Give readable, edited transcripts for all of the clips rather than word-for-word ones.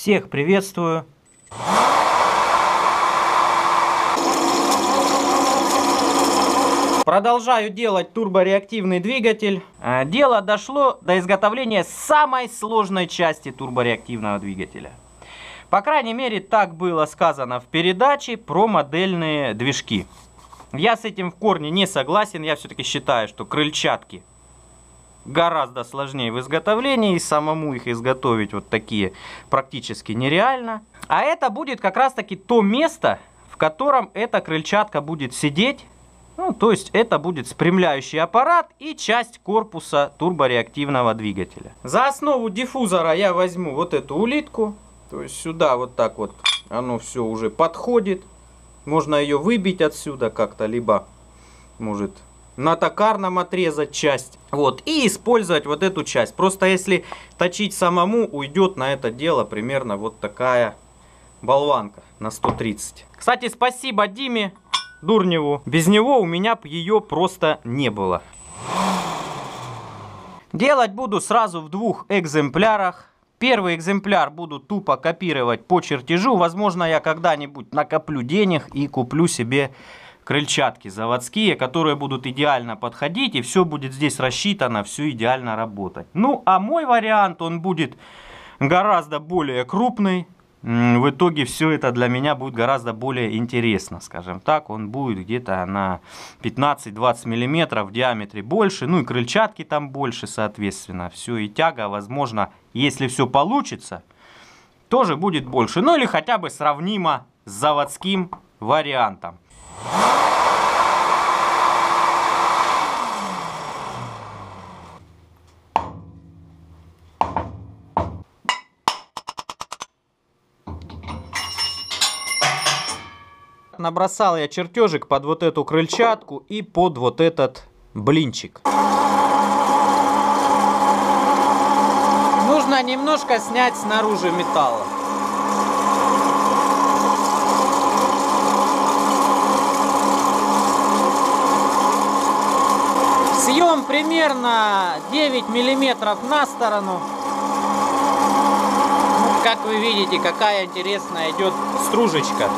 Всех приветствую. Продолжаю делать турбореактивный двигатель. Дело дошло до изготовления самой сложной части турбореактивного двигателя. По крайней мере, так было сказано в передаче про модельные движки. Я с этим в корне не согласен. Я все-таки считаю, что крыльчатки гораздо сложнее в изготовлении, и самому их изготовить вот такие практически нереально. А это будет как раз-таки то место, в котором эта крыльчатка будет сидеть. Ну, то есть это будет спрямляющий аппарат и часть корпуса турбореактивного двигателя. За основу диффузора я возьму вот эту улитку. То есть сюда вот так вот оно все уже подходит. Можно ее выбить отсюда как-то, либо, может, на токарном отрезать часть. Вот, и использовать вот эту часть. Просто если точить самому, уйдет на это дело примерно вот такая болванка на 130. Кстати, спасибо Диме Дурневу. Без него у меня бы ее просто не было. Делать буду сразу в двух экземплярах. Первый экземпляр буду тупо копировать по чертежу. Возможно, я когда-нибудь накоплю денег и куплю себе крыльчатки заводские, которые будут идеально подходить. И все будет здесь рассчитано, все идеально работать. Ну, а мой вариант, он будет гораздо более крупный. В итоге все это для меня будет гораздо более интересно, скажем так. Он будет где-то на 15-20 мм в диаметре больше. Ну и крыльчатки там больше, соответственно. Все, и тяга, возможно, если все получится, тоже будет больше. Ну или хотя бы сравнимо с заводским вариантом. Набросал я чертежик под вот эту крыльчатку и под вот этот блинчик. Нужно немножко снять снаружи металла. Съем примерно 9 миллиметров на сторону. Вот, как вы видите, какая интересная идет стружечка.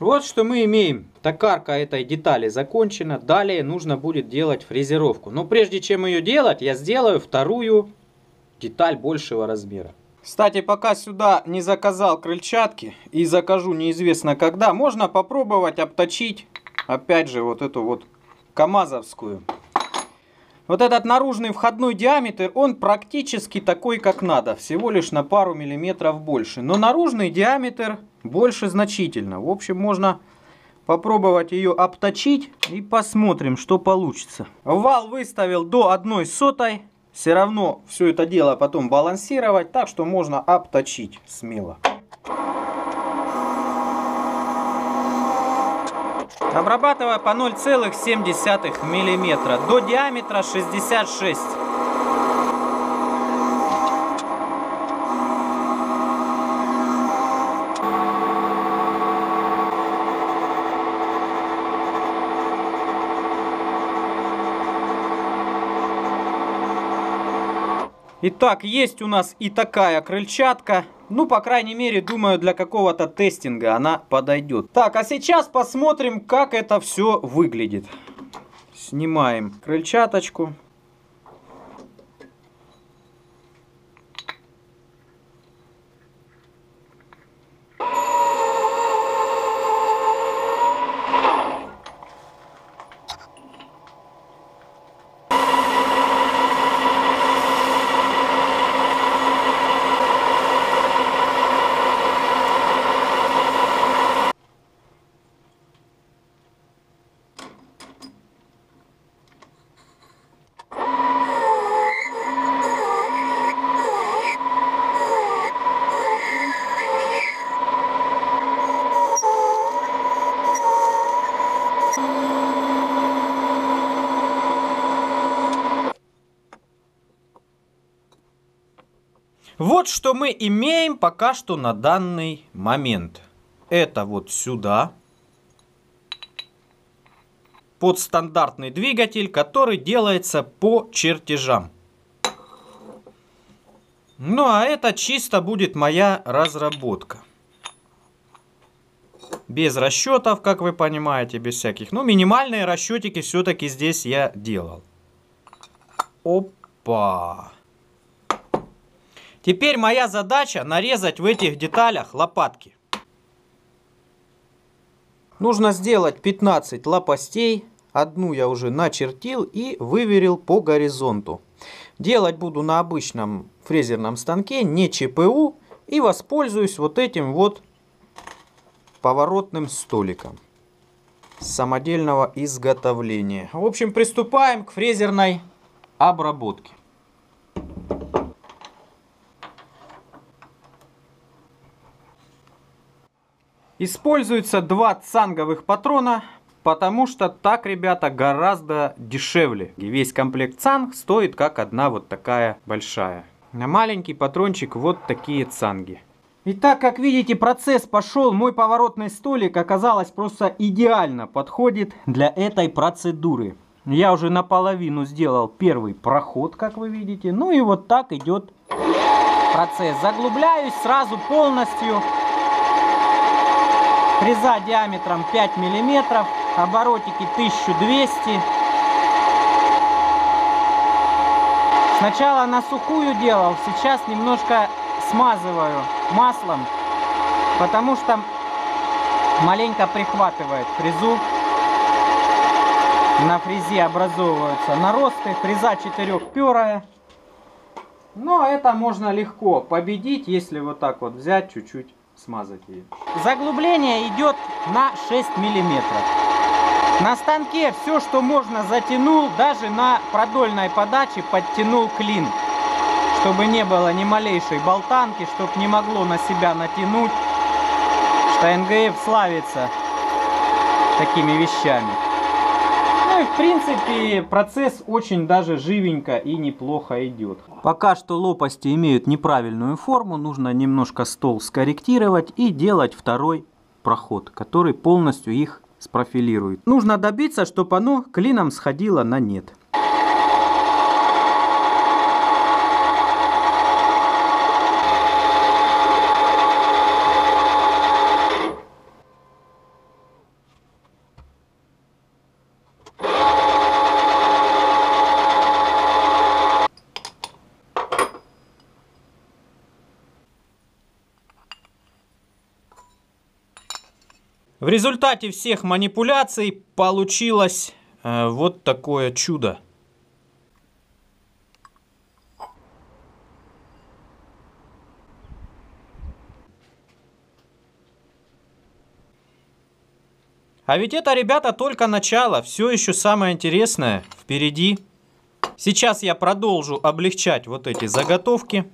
Вот что мы имеем. Токарка этой детали закончена. Далее нужно будет делать фрезеровку. Но прежде чем ее делать, я сделаю вторую деталь большего размера. Кстати, пока сюда не заказал крыльчатки и закажу неизвестно когда, можно попробовать обточить опять же вот эту вот камазовскую. Вот этот наружный входной диаметр, он практически такой, как надо. Всего лишь на пару миллиметров больше. Но наружный диаметр больше значительно. В общем, можно попробовать ее обточить и посмотрим, что получится. Вал выставил до 1/100. Все равно все это дело потом балансировать, так что можно обточить смело. Обрабатывая по 0,7 миллиметра до диаметра 66. Итак, есть у нас и такая крыльчатка. Ну, по крайней мере, думаю, для какого-то тестинга она подойдет. Так, а сейчас посмотрим, как это все выглядит. Снимаем крыльчаточку. Вот что мы имеем пока что на данный момент. Это вот сюда. Под стандартный двигатель, который делается по чертежам. Ну а это чисто будет моя разработка. Без расчетов, как вы понимаете, без всяких. Но минимальные расчетики все-таки здесь я делал. Опа! Теперь моя задача нарезать в этих деталях лопатки. Нужно сделать 15 лопастей. Одну я уже начертил и выверил по горизонту. Делать буду на обычном фрезерном станке, не ЧПУ. И воспользуюсь вот этим вот поворотным столиком самодельного изготовления. В общем, приступаем к фрезерной обработке. Используется 2 цанговых патрона, потому что так, ребята, гораздо дешевле. И весь комплект цанг стоит как одна вот такая большая. На маленький патрончик вот такие цанги. Итак, как видите, процесс пошел. Мой поворотный столик, оказалось, просто идеально подходит для этой процедуры. Я уже наполовину сделал первый проход, как вы видите. Ну и вот так идет процесс. Заглубляюсь сразу полностью. Фреза диаметром 5 мм, оборотики 1200. Сначала на сухую делал, сейчас немножко смазываю маслом, потому что маленько прихватывает фрезу. На фрезе образовываются наросты, фреза 4-перая. Но это можно легко победить, если вот так вот взять чуть-чуть. Смазать ее. Заглубление идет на 6 миллиметров. На станке все, что можно, затянул, даже на продольной подаче подтянул клин, чтобы не было ни малейшей болтанки, чтобы не могло на себя натянуть, что НГФ славится такими вещами. Ну и в принципе процесс очень даже живенько и неплохо идет. Пока что лопасти имеют неправильную форму, нужно немножко стол скорректировать и делать второй проход, который полностью их спрофилирует. Нужно добиться, чтобы оно клином сходило на нет. В результате всех манипуляций получилось вот такое чудо. А ведь это, ребята, только начало. Все еще самое интересное впереди. Сейчас я продолжу облегчать вот эти заготовки,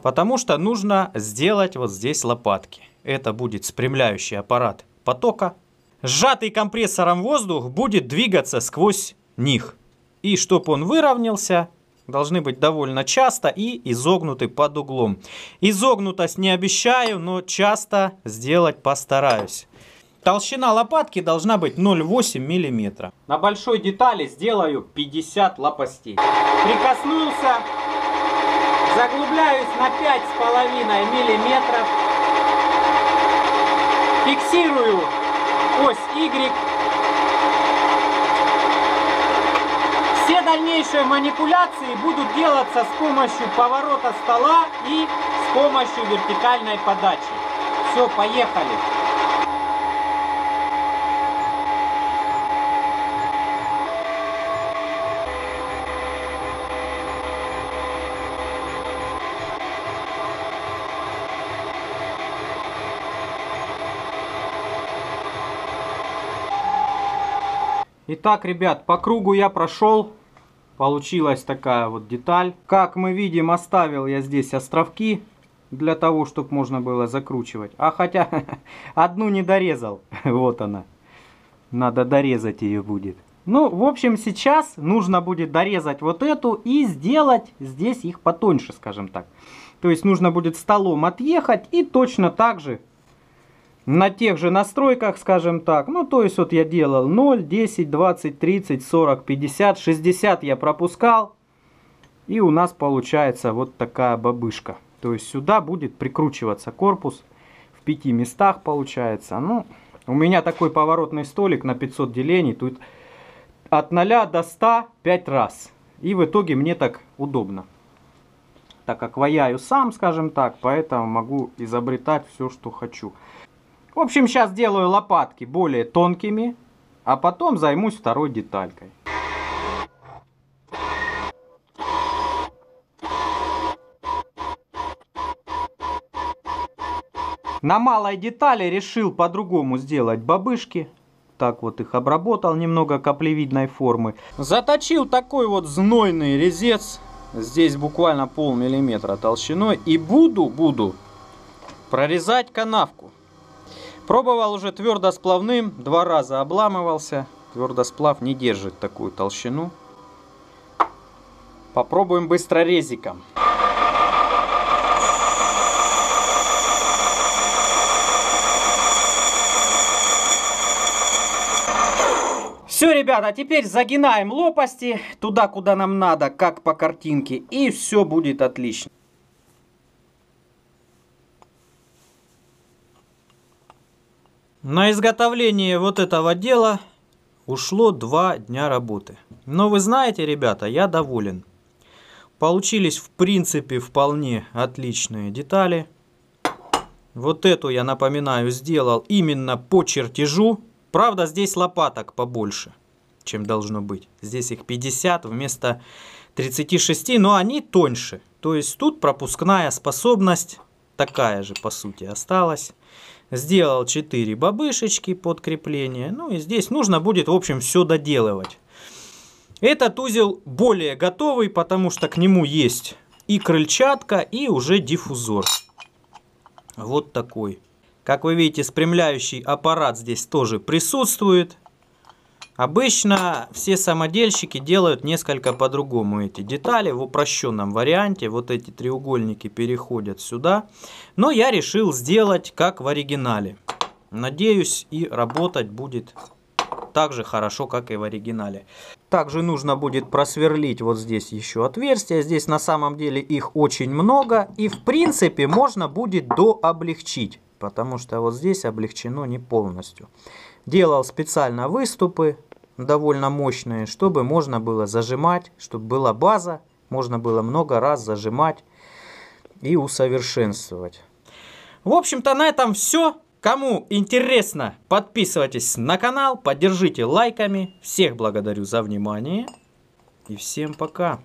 потому что нужно сделать вот здесь лопатки. Это будет спрямляющий аппарат потока. Сжатый компрессором воздух будет двигаться сквозь них. И чтобы он выровнялся, должны быть довольно часто и изогнуты под углом. Изогнутость не обещаю, но часто сделать постараюсь. Толщина лопатки должна быть 0,8 мм. На большой детали сделаю 50 лопастей. Прикоснулся, заглубляюсь на 5,5 мм. Фиксирую ось Y. Все дальнейшие манипуляции будут делаться с помощью поворота стола и с помощью вертикальной подачи. Все, поехали. Итак, ребят, по кругу я прошел. Получилась такая вот деталь. Как мы видим, оставил я здесь островки для того, чтобы можно было закручивать. А хотя одну не дорезал. Вот она. Надо дорезать ее будет. Ну, в общем, сейчас нужно будет дорезать вот эту и сделать здесь их потоньше, скажем так. То есть нужно будет столом отъехать и точно так же. На тех же настройках, скажем так, ну то есть вот я делал 0, 10, 20, 30, 40, 50, 60 я пропускал. И у нас получается вот такая бабышка. То есть сюда будет прикручиваться корпус в 5 местах получается. Ну, у меня такой поворотный столик на 500 делений. Тут от 0 до 100 5 раз. И в итоге мне так удобно. Так как ваяю сам, скажем так, поэтому могу изобретать все, что хочу. В общем, сейчас делаю лопатки более тонкими, а потом займусь второй деталькой. На малой детали решил по-другому сделать бабышки. Так вот их обработал немного каплевидной формы. Заточил такой вот знойный резец. Здесь буквально полмиллиметра толщиной. И буду прорезать канавку. Пробовал уже твердосплавным, 2 раза обламывался. Твердосплав не держит такую толщину. Попробуем быстрорезиком. Все, ребята, теперь загинаем лопасти туда, куда нам надо, как по картинке. И все будет отлично. На изготовление вот этого дела ушло 2 дня работы. Но вы знаете, ребята, я доволен. Получились, в принципе, вполне отличные детали. Вот эту, я напоминаю, сделал именно по чертежу. Правда, здесь лопаток побольше, чем должно быть. Здесь их 50 вместо 36, но они тоньше. То есть тут пропускная способность такая же, по сути, осталась. Сделал 4 бабышечки под крепление. Ну и здесь нужно будет, в общем, все доделывать. Этот узел более готовый, потому что к нему есть и крыльчатка, и уже диффузор. Вот такой. Как вы видите, спрямляющий аппарат здесь тоже присутствует. Обычно все самодельщики делают несколько по-другому эти детали. В упрощенном варианте вот эти треугольники переходят сюда. Но я решил сделать как в оригинале. Надеюсь, и работать будет так же хорошо, как и в оригинале. Также нужно будет просверлить вот здесь еще отверстия. Здесь на самом деле их очень много. И в принципе можно будет дооблегчить. Потому что вот здесь облегчено не полностью. Делал специально выступы. Довольно мощные, чтобы можно было зажимать, чтобы была база, можно было много раз зажимать и усовершенствовать. В общем-то, на этом все. Кому интересно, подписывайтесь на канал, поддержите лайками. Всех благодарю за внимание и всем пока.